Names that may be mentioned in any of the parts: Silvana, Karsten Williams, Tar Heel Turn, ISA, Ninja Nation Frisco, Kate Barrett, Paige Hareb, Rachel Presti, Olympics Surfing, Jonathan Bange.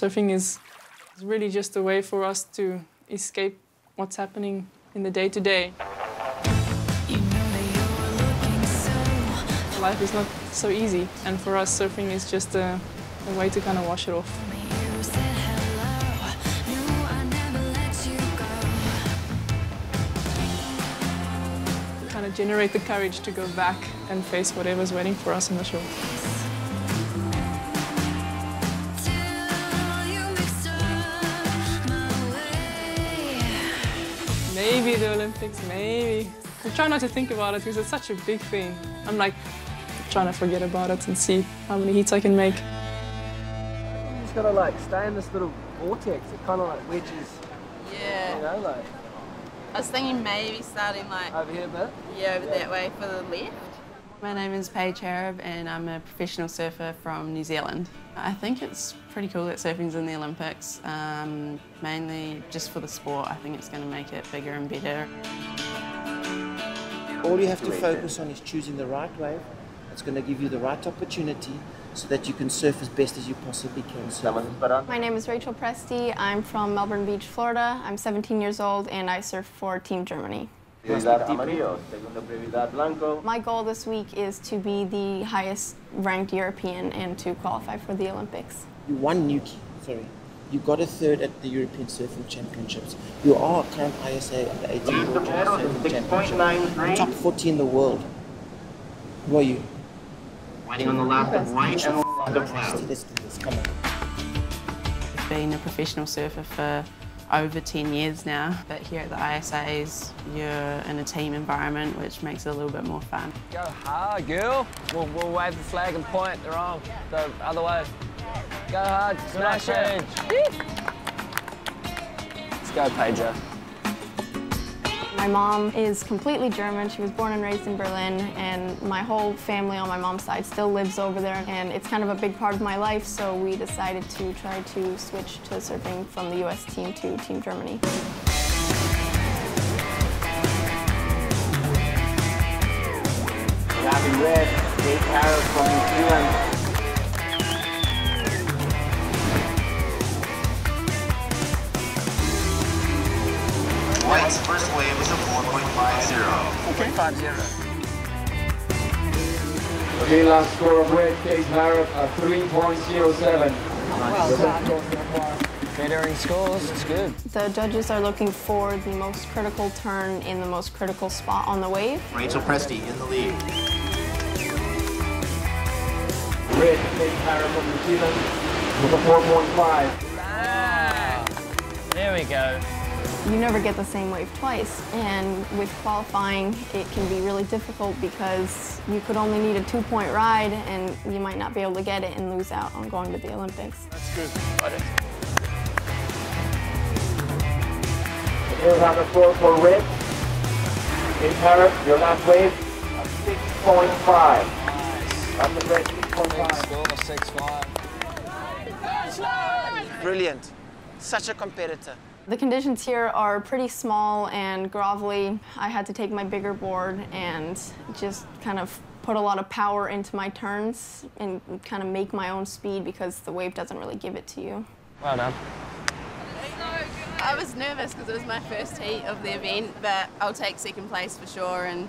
Surfing is really just a way for us to escape what's happening in the day-to-day. Life is not so easy, and for us, surfing is just a way to kind of wash it off. Kind of generate the courage to go back and face whatever's waiting for us on the shore. Maybe the Olympics, maybe. I try not to think about it because it's such a big thing. I'm like, trying to forget about it and see how many hits I can make. You just gotta like stay in this little vortex. It kind of like wedges. Yeah. You know, like. I was thinking maybe starting like over here a bit. Yeah, over that way for the left. My name is Paige Hareb and I'm a professional surfer from New Zealand. I think it's pretty cool that surfing's in the Olympics, mainly just for the sport. I think it's going to make it bigger and better. All you have to focus on is choosing the right wave. It's going to give you the right opportunity so that you can surf as best as you possibly can. My name is Rachel Presti. I'm from Melbourne Beach, Florida. I'm 17 years old and I surf for Team Germany. My goal this week is to be the highest ranked European and to qualify for the Olympics. You won Nuki, sorry. You got a third at the European Surfing Championships. You are current ISA at the 18th World Surfing Championship. Top 40 in the world. Who are you? Waiting on the lap of white and on the cloud. I've been a professional surfer for over 10 years now, but here at the ISAs, you're in a team environment, which makes it a little bit more fun. Go hard, girl. We'll wave the flag and point. They're on. The other way. Go hard, smash it. Let's go, Paige. My mom is completely German. She was born and raised in Berlin, and my whole family on my mom's side still lives over there, and it's kind of a big part of my life, so we decided to try to switch to surfing from the US team to Team Germany. Happy red, Kate Barrett from New Zealand. White's first wave was a 4.50. Okay. 4.50. Okay, last score of red, Kate Barrett, a 3.07. Well done. Scores, it's good. The judges are looking for the most critical turn in the most critical spot on the wave. Rachel Presti in the lead. Red, Kate Barrett from New Zealand with a 4.5. Nice. There we go. You never get the same wave twice, and with qualifying, it can be really difficult because you could only need a two-point ride, and you might not be able to get it and lose out on going to the Olympics. That's good. Got it. Here's on the floor for red. In Paris, your last wave, a 6.5. Nice. On the red, 6.5. Six, 6.5. Brilliant. Such a competitor. The conditions here are pretty small and grovelly. I had to take my bigger board and just kind of put a lot of power into my turns and kind of make my own speed because the wave doesn't really give it to you. Well done. I was nervous because it was my first heat of the event, but I'll take second place for sure. And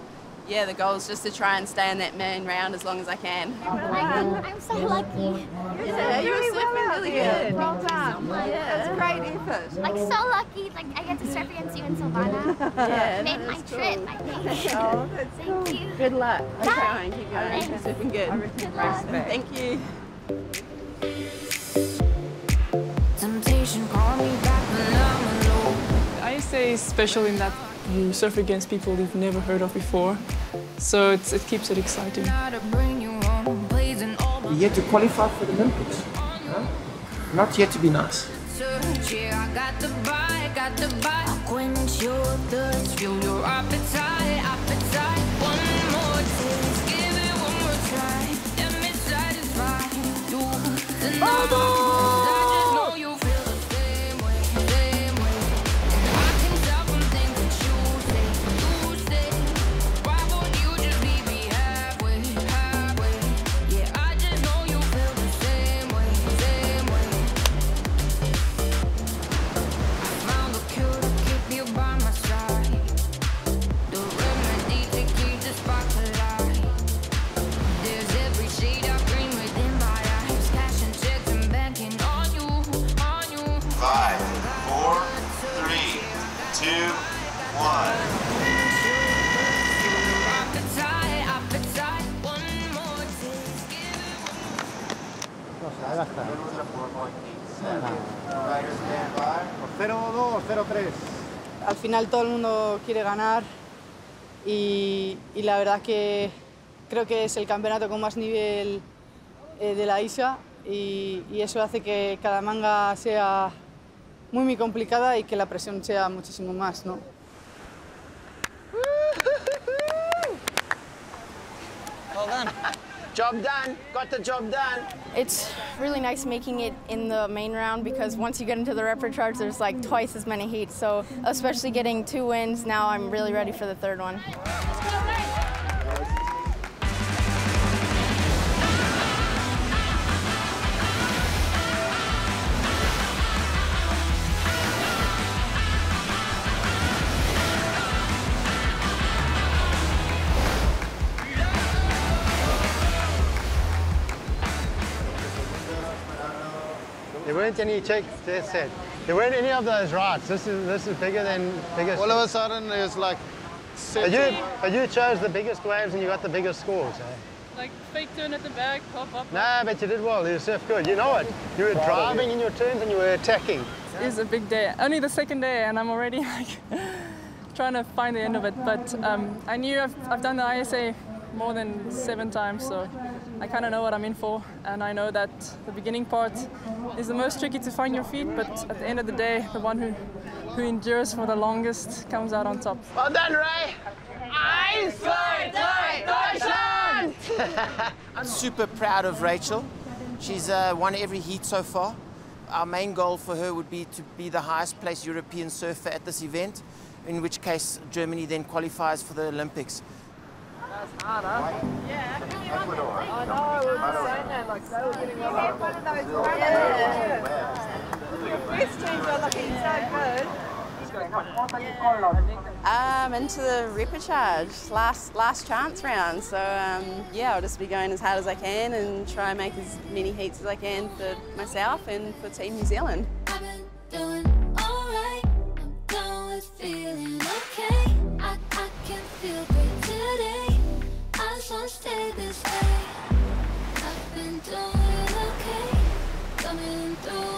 yeah, the goal is just to try and stay in that main round as long as I can. Oh my God, I'm so lucky. Yeah, you were surfing really good. Well done. Yeah, that's great effort. Like, so lucky, like, I get to surf against you and Silvana. Yeah, made my trip, I think. Oh, that's cool. Thank you. Good luck. Keep going, keep going. You're surfing good. Good luck. Thank you. The ISA is special in that you surf against people you've never heard of before, so it keeps it exciting. You're here to qualify for the Olympics, huh? Not here to be nice. I like that. O 0-2 o 0-3. Al final todo el mundo quiere ganar y la verdad que creo que es el campeonato con más nivel de la ISA y eso hace que cada manga sea muy complicada y que la presión sea muchísimo más, ¿no? Well done. Job done. Got the job done. It's really nice making it in the main round because once you get into the repertoires, there's like twice as many heats. So especially getting 2 wins, now I'm really ready for the 3rd one. There weren't any checks, they said. There weren't any of those rights. This is bigger than biggest. All of a sudden, it's like. You chose the biggest waves and you got the biggest scores. Eh? Like fake turn at the back, pop up. Nah, but you did well. You surfed good. You know it. You were driving in your turns and you were attacking. It's a big day. Only the 2nd day, and I'm already like trying to find the end of it. But I knew I've done the ISA more than 7 times, so I kind of know what I'm in for, and I know that the beginning part is the most tricky to find your feet, but at the end of the day, the one who endures for the longest comes out on top. Well done, Ray! Iceland! I'm super proud of Rachel. She's won every heat so far. Our main goal for her would be to be the highest placed European surfer at this event, in which case Germany then qualifies for the Olympics. That's hard, huh? Yeah, I really want to. I know, we were saying that, like, they were getting one of those. Yeah. Your first teams are looking so good. Yeah. Into the repercharge, last chance round. So, yeah, I'll just be going as hard as I can and try and make as many heats as I can for myself and for Team New Zealand. I've been doing all right. I'm done with feeling okay. I can feel great today. Stay this way. I've been doing okay, coming through.